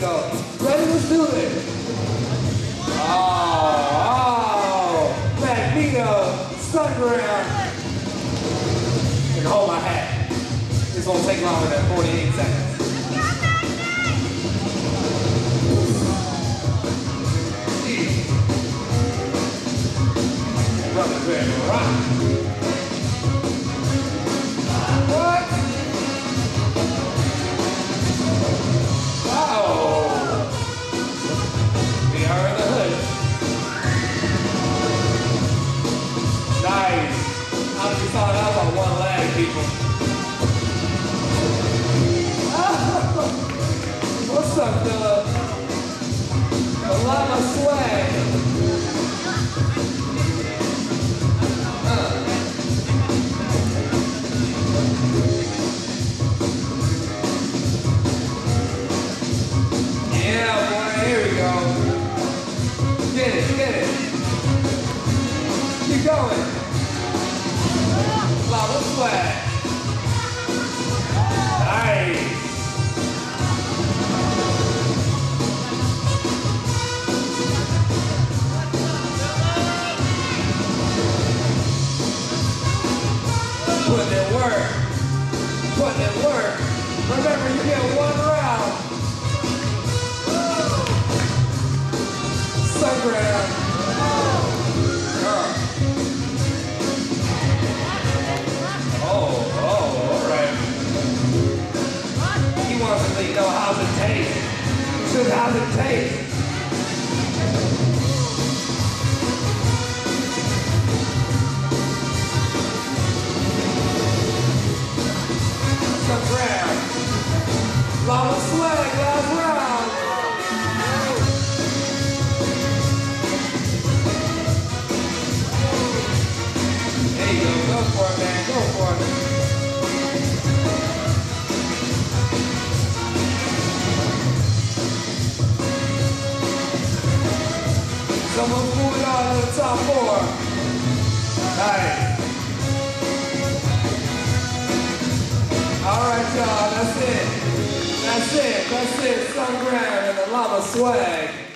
we go. Ready? Let's do this. Oh, oh. Magneto, sunground. You can hold my hat. This won't take longer than 48 seconds. What's up, the Llama Swag? Yeah, boy, here we go. Get it, keep going. Llama Swag. Putting in work. Remember, you get one round. Sunground. Oh, oh, alright. He wants to let you know how's it taste. It's just how's it taste. Llama Swag, last round. There you go. Go for it, man. Go for it. So we'll move it on to the top four. Nice. All right, y'all. That's it. That's it, Sungam and the Llama Swag.